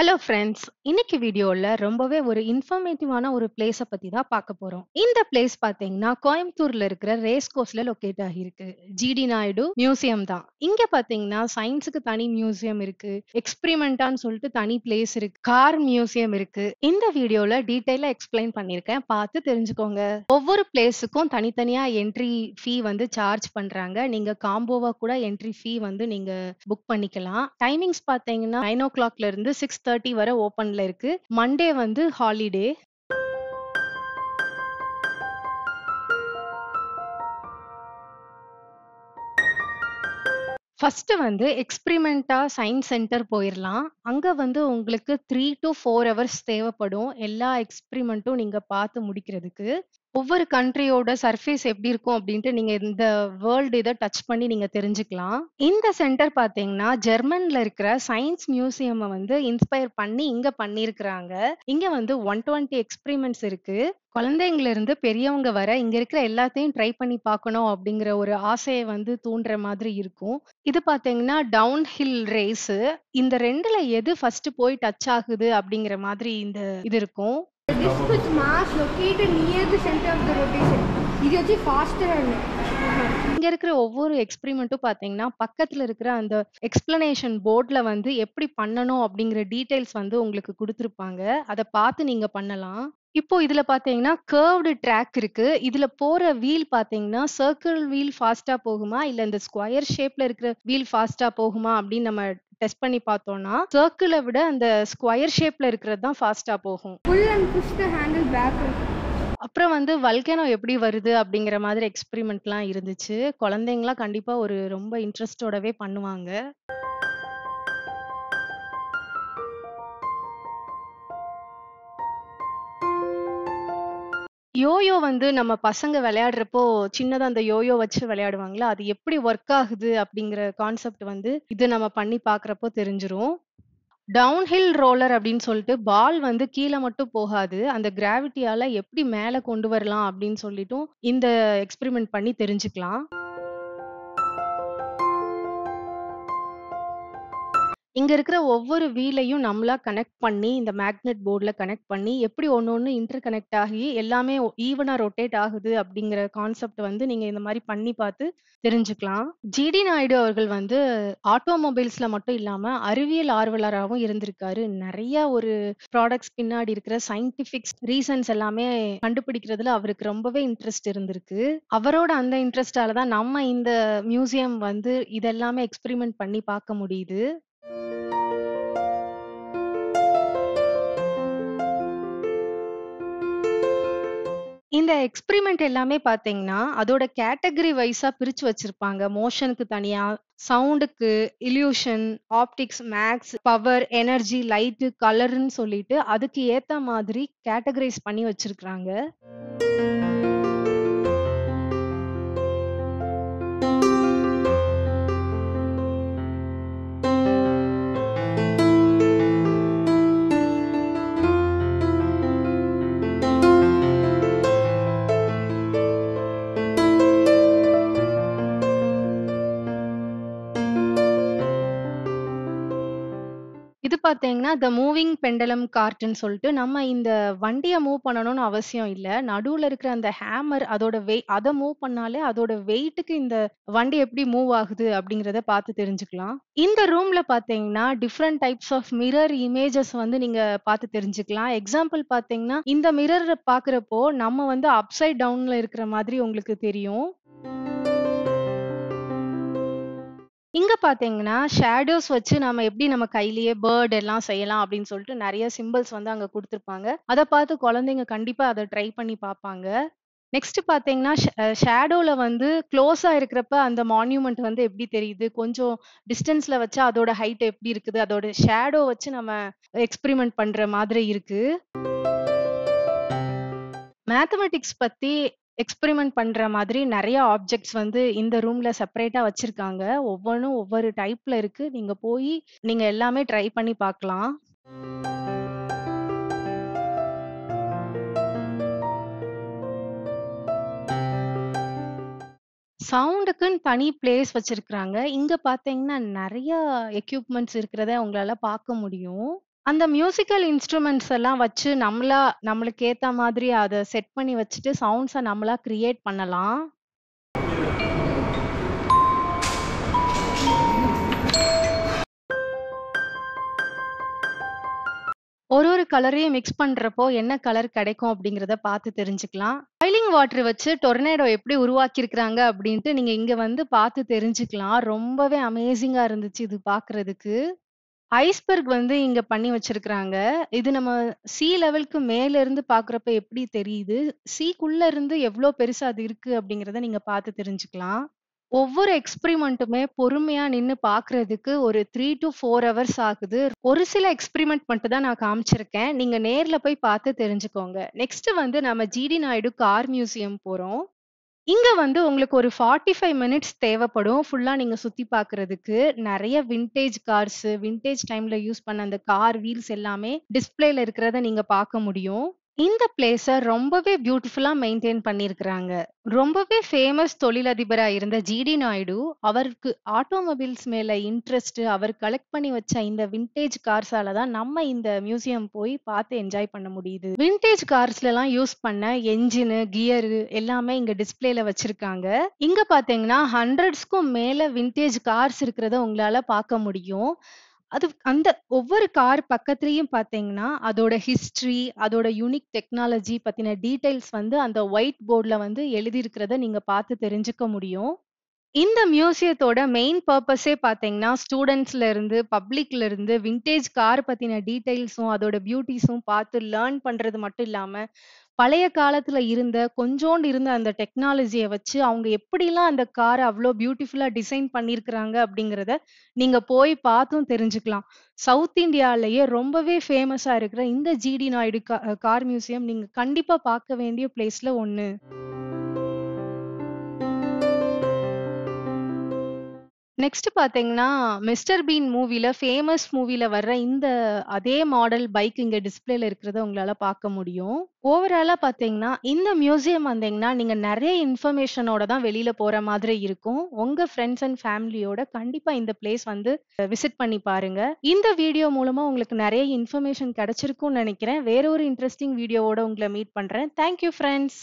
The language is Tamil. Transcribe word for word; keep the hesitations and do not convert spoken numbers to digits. Hello friends, இன்னைக்கு வீடியோல ரொம்பவே ஒரு இன்ஃபர்மேட்டிவான ஒரு பிளேஸ பத்தி தான் பார்க்க போறோம். இந்த பிளேஸ் பாத்தீங்கன்னா கோயம்புத்தூர்ல இருக்கிற ரேஸ் கோர்ஸ்ல லொகேட் ஆகிருக்கு. ஜிடி நாயுடு மியூசியம் தான். இங்க பாத்தீங்கன்னா சயின்ஸுக்கு தனி மியூசியம் இருக்கு, எக்ஸ்பிரிமெண்டான்னு சொல்லிட்டு தனி பிளேஸ் இருக்கு, கார் மியூசியம் இருக்கு. இந்த வீடியோல டீடைலா எக்ஸ்பிளைன் பண்ணிருக்கேன், பார்த்து தெரிஞ்சுக்கோங்க. ஒவ்வொரு பிளேஸுக்கும் தனித்தனியா என்ட்ரி ஃபீ வந்து சார்ஜ் பண்றாங்க. நீங்க காம்போவா கூட என்ட்ரி ஃபீ வந்து நீங்க புக் பண்ணிக்கலாம். டைமிங்ஸ் பாத்தீங்கன்னா நைன் ஓ கிளாக்ல இருந்து சிக்ஸ் thirty வரை ஓபன்ல இருக்கு. மண்டே வந்து ஹாலிடே. ஃபர்ஸ்ட் வந்து எக்ஸ்பெரிமெண்டா சயின்ஸ் சென்டர் போயிடலாம். அங்க வந்து உங்களுக்கு த்ரீ டு ஃபோர் ஹவர்ஸ் தேவைப்படும் எல்லா எக்ஸ்பெரிமெண்ட்டும் நீங்க பார்த்து முடிக்கிறதுக்கு. ஒவ்வொரு கண்ட்ரியோட சர்ஃபேஸ் எப்படி இருக்கும் அப்படின்ட்டு நீங்க இந்த வேர்ல்டு இதை டச் பண்ணி நீங்க தெரிஞ்சுக்கலாம். இந்த சென்டர் பாத்தீங்கன்னா ஜெர்மன்ல இருக்கிற சயின்ஸ் மியூசியம் வந்து இன்ஸ்பயர் பண்ணி இங்க பண்ணிருக்கிறாங்க. இங்க வந்து ஒன் டுவெண்ட்டி எக்ஸ்பெரிமெண்ட்ஸ் இருக்கு. குழந்தைங்கள இருந்து பெரியவங்க வர இங்க இருக்கிற எல்லாத்தையும் ட்ரை பண்ணி பார்க்கணும் அப்படிங்கிற ஒரு ஆசையை வந்து தூண்டுற மாதிரி இருக்கும். இது பாத்தீங்கன்னா டவுன் ஹில் ரேஸ். இந்த ரெண்டுல எது ஃபர்ஸ்ட் போய் டச் ஆகுது அப்படிங்கிற மாதிரி இந்த இது இருக்கும். The disk with mass located near the center of the rotation. இது வந்து faster ஆன. இங்க இருக்கிற ஒவ்வொரு எக்ஸ்பெரிமெண்ட்டும் பாத்தீங்கன்னா பக்கத்துல இருக்கிற அந்த எக்ஸ்பிளனேஷன் போர்ட்ல வந்து எப்படி பண்ணணும் அப்படிங்கிற டீடைல்ஸ் வந்து உங்களுக்கு கொடுத்திருப்பாங்க. அதை பார்த்து நீங்க பண்ணலாம். இப்போ இதுல பாத்தீங்கன்னா கர்வ்டு ட்ராக் இருக்கு. இதுல போற வீல் பாத்தீங்கன்னா சர்க்கிள் வீல் ஃபாஸ்டா போகுமா இல்ல இந்த ஸ்கொயர் ஷேப்ல இருக்கிற வீல் ஃபாஸ்டா போகுமா அப்படின்னு நம்ம டெஸ்ட் பண்ணி பார்த்தோம்னா சர்க்கிளை விட அந்த ஸ்கொயர் ஷேப்ல இருக்கிறது தான் ஃபாஸ்டா போகும். அப்புறம் வந்து வல்கேனோ எப்படி வருது அப்படிங்கிற மாதிரி எக்ஸ்பெரிமெண்ட்லாம் இருந்துச்சு. குழந்தைங்களாம் கண்டிப்பா ஒரு ரொம்ப இன்ட்ரெஸ்டோடவே பண்ணுவாங்க. யோயோ வந்து நம்ம பசங்க விளையாடுறப்போ சின்னதா அந்த யோயோ வச்சு விளையாடுவாங்களா, அது எப்படி ஒர்க் ஆகுது அப்படிங்கிற கான்செப்ட் வந்து இது நம்ம பண்ணி பாக்குறப்போ தெரிஞ்சிரும். டவுன்ஹில் ரோலர் அப்படின்னு சொல்லிட்டு பால் வந்து கீழே மட்டும் போகாது, அந்த கிராவிட்டியால எப்படி மேல கொண்டு வரலாம் அப்படின்னு சொல்லிட்டும் இந்த எக்ஸ்பெரிமெண்ட் பண்ணி தெரிஞ்சுக்கலாம். இங்க இருக்கிற ஒவ்வொரு வீலையும் நம்மளா கனெக்ட் பண்ணி இந்த மேக்னெட் போர்டில் கனெக்ட் பண்ணி எப்படி ஒன்று ஒன்று இன்டர் கனெக்ட் ஆகி எல்லாமே ஈவனா ரொட்டேட் ஆகுது அப்படிங்கிற கான்செப்ட் வந்து நீங்க இந்த மாதிரி பண்ணி பார்த்து தெரிஞ்சுக்கலாம். ஜிடி நாயுடு அவர்கள் வந்து ஆட்டோமொபைல்ஸ்ல மட்டும் இல்லாம அறிவியல் ஆர்வலராகவும் இருந்திருக்காரு. நிறைய ஒரு ப்ராடக்ட்ஸ் பின்னாடி இருக்கிற சயின்டிபிக்ஸ் ரீசன்ஸ் எல்லாமே கண்டுபிடிக்கிறதுல அவருக்கு ரொம்பவே இன்ட்ரெஸ்ட் இருந்திருக்கு. அவரோட அந்த இன்ட்ரெஸ்டால தான் நம்ம இந்த மியூசியம் வந்து இதெல்லாமே எக்ஸ்பெரிமெண்ட் பண்ணி பார்க்க முடியுது. இந்த எக்ஸ்பெரிமெண்ட் எல்லாமே பாத்தீங்கன்னா அதோட கேட்டகரி வைஸா பிரிச்சு வச்சிருப்பாங்க. மோஷனுக்கு தனியா, சவுண்டுக்கு, illusion, optics, maths, power, energy, light, கலர்ன்னு சொல்லிட்டு அதுக்கு ஏத்த மாதிரி கேட்டகரைஸ் பண்ணி வச்சிருக்காங்க. இது பாத்தீங்கன்னா த மூவிங் பெண்டலம் கார்ட்னு சொல்லிட்டு நம்ம இந்த வண்டியை மூவ் பண்ணணும்னு அவசியம் இல்லை. நடுவுல இருக்கிற அந்த ஹேமர் அதோட வெயிட், அதை மூவ் பண்ணாலே அதோட வெயிட்டுக்கு இந்த வண்டி எப்படி மூவ் ஆகுது அப்படிங்கிறத பார்த்து தெரிஞ்சுக்கலாம். இந்த ரூம்ல பாத்தீங்கன்னா different types of mirror images வந்து நீங்க பார்த்து தெரிஞ்சுக்கலாம். எக்ஸாம்பிள் பாத்தீங்கன்னா இந்த மிரர் பாக்குறப்போ நம்ம வந்து அப்சைட் டவுன்ல இருக்கிற மாதிரி உங்களுக்கு தெரியும். இங்க பாத்தீங்கன்னா ஷேடோஸ் வச்சு நம்ம எப்படி நம்ம கையிலேயே பேர்ட் எல்லாம் செய்யலாம் அப்படின்னு சொல்லிட்டு நிறைய சிம்பிள்ஸ் வந்து அங்க கொடுத்துருப்பாங்க. அதை பார்த்து குழந்தைங்க கண்டிப்பா அதை ட்ரை பண்ணி பார்ப்பாங்க. நெக்ஸ்ட் பாத்தீங்கன்னா ஷேடோல வந்து க்ளோஸா இருக்கிறப்ப அந்த மான்யூமெண்ட் வந்து எப்படி தெரியுது, கொஞ்சம் டிஸ்டன்ஸ்ல வச்சா அதோட ஹைட் எப்படி இருக்குது, அதோட ஷேடோ வச்சு நம்ம எக்ஸ்பெரிமெண்ட் பண்ற மாதிரி இருக்கு. மேத்தமெட்டிக்ஸ் பத்தி எக்ஸ்பெரிமெண்ட் பண்ற மாதிரி நிறைய ஆப்ஜெக்ட்ஸ் வந்து இந்த ரூம்ல செப்பரேட்டா வச்சிருக்காங்க. ஒவ்வொன்றும் ஒவ்வொரு டைப்ல இருக்கு. நீங்க போய் நீங்க எல்லாமே ட்ரை பண்ணி பார்க்கலாம். சவுண்டுக்குன்னு தனி பிளேஸ் வச்சிருக்காங்க. இங்க பாத்தீங்கன்னா நிறைய எக்யூப்மெண்ட்ஸ் இருக்கிறத உங்களால பார்க்க முடியும். அந்த மியூசிக்கல் இன்ஸ்ட்ருமெண்ட்ஸ் எல்லாம் வச்சு நம்மளா நம்மளுக்கு ஏத்த மாதிரி அதை செட் பண்ணி வச்சுட்டு சவுண்ட்ஸை நம்மளா கிரியேட் பண்ணலாம். ஒரு ஒரு கலரையும் மிக்ஸ் பண்றப்போ என்ன கலர் கிடைக்கும் அப்படிங்கறத பார்த்து தெரிஞ்சுக்கலாம். பாய்லிங் வாட்டர் வச்சு டொர்னேடோ எப்படி உருவாக்கி இருக்காங்க அப்படின்ட்டு நீங்க இங்க வந்து பார்த்து தெரிஞ்சுக்கலாம். ரொம்பவே அமேசிங்கா இருந்துச்சு இது பாக்குறதுக்கு. ஐஸ்பெர்க் வந்து இங்க பண்ணி வச்சிருக்கிறாங்க. இது நம்ம சீ லெவலுக்கு மேல இருந்து பாக்குறப்ப எப்படி தெரியுது, சீக்குள்ள இருந்து எவ்வளவு பெருசா அது இருக்கு அப்படிங்கறத நீங்க பார்த்து தெரிஞ்சுக்கலாம். ஒவ்வொரு எக்ஸ்பிரிமெண்ட்டுமே பொறுமையா நின்று பாக்குறதுக்கு ஒரு த்ரீ டு ஃபோர் ஹவர்ஸ் ஆகுது. ஒரு சில எக்ஸ்பிரிமெண்ட் மட்டும் தான் நான் காமிச்சிருக்கேன், நீங்க நேர்ல போய் பார்த்து தெரிஞ்சுக்கோங்க. நெக்ஸ்ட் வந்து நம்ம ஜிடி நாயுடு கார் மியூசியம் போறோம். இங்க வந்து உங்களுக்கு ஒரு ஃபார்ட்டி ஃபைவ் மினிட்ஸ் தேவைப்படும் ஃபுல்லா நீங்க சுத்தி பாக்குறதுக்கு. நிறைய விண்டேஜ் கார்ஸ், விண்டேஜ் டைம்ல யூஸ் பண்ண அந்த கார் வீல்ஸ் எல்லாமே டிஸ்பிளேல இருக்கிறத நீங்க பார்க்க முடியும். இந்த பிளேஸை ரொம்பவே பியூட்டிஃபுல்லா மெயின்டைன் பண்ணியிருக்கிறாங்க. ரொம்பவே ஃபேமஸ் தொழிலதிபராக இருந்த ஜிடி நாயுடு அவருக்கு ஆட்டோமொபைல்ஸ் மேல இன்ட்ரெஸ்ட், அவர் கலெக்ட் பண்ணி வச்ச இந்த விண்டேஜ் கார்ஸால தான் நம்ம இந்த மியூசியம் போய் பார்த்து என்ஜாய் பண்ண முடியுது. விண்டேஜ் கார்ஸ்ல எல்லாம் யூஸ் பண்ண என்ஜினு, கியரு எல்லாமே இங்க டிஸ்பிளேல வச்சிருக்காங்க. இங்க பாத்தீங்கன்னா ஹண்ட்ரட்ஸ்க்கும் மேல விண்டேஜ் கார்ஸ் இருக்கிறத உங்களால பார்க்க முடியும். அது அந்த ஒவ்வொரு கார் பக்கத்துலயும் பாத்தீங்கன்னா அதோட ஹிஸ்டரி, அதோட யூனிக் டெக்னாலஜி பத்தின டீடைல்ஸ் வந்து அந்த ஒயிட் போர்ட்ல வந்து எழுதி இருக்கிறத நீங்க பார்த்து தெரிஞ்சுக்க முடியும். இந்த மியூசியத்தோட மெயின் பர்பஸே பாத்தீங்கன்னா ஸ்டூடெண்ட்ஸ்ல இருந்து பப்ளிக்ல இருந்து விண்டேஜ் கார் பத்தின டீடைல்ஸும் அதோட பியூட்டிஸும் பார்த்து லேர்ன் பண்றது மட்டும் இல்லாம பழைய காலத்துல இருந்த கொஞ்சோண்டு இருந்த அந்த டெக்னாலஜியை வச்சு அவங்க எப்படிலாம் அந்த காரை அவ்வளோ பியூட்டிஃபுல்லா டிசைன் பண்ணியிருக்கிறாங்க அப்படிங்கிறத நீங்க போய் பார்த்தும் தெரிஞ்சுக்கலாம். சவுத் இந்தியாலேயே ரொம்பவே ஃபேமஸா இருக்கிற இந்த ஜிடி நாயுடு கார் மியூசியம் நீங்க கண்டிப்பா பார்க்க வேண்டிய பிளேஸ்ல ஒன்று. நெக்ஸ்ட் பாத்தீங்கன்னா மிஸ்டர் பீன் மூவில, ஃபேமஸ் மூவில வர்ற இந்த அதே மாடல் பைக் இங்க டிஸ்பிளேல இருக்கிறத உங்களால பார்க்க முடியும். ஓவராலா பாத்தீங்கன்னா இந்த மியூசியம் வந்தீங்கன்னா நீங்க நிறைய இன்ஃபர்மேஷனோட தான் வெளியில போற மாதிரி இருக்கும். உங்க ஃப்ரெண்ட்ஸ் அண்ட் ஃபேமிலியோட கண்டிப்பா இந்த பிளேஸ் வந்து விசிட் பண்ணி பாருங்க. இந்த வீடியோ மூலமா உங்களுக்கு நிறைய இன்ஃபர்மேஷன் கிடைச்சிருக்கும்னு நினைக்கிறேன். வேற ஒரு இன்ட்ரெஸ்டிங் வீடியோவோட உங்களை மீட் பண்றேன். Thank you friends.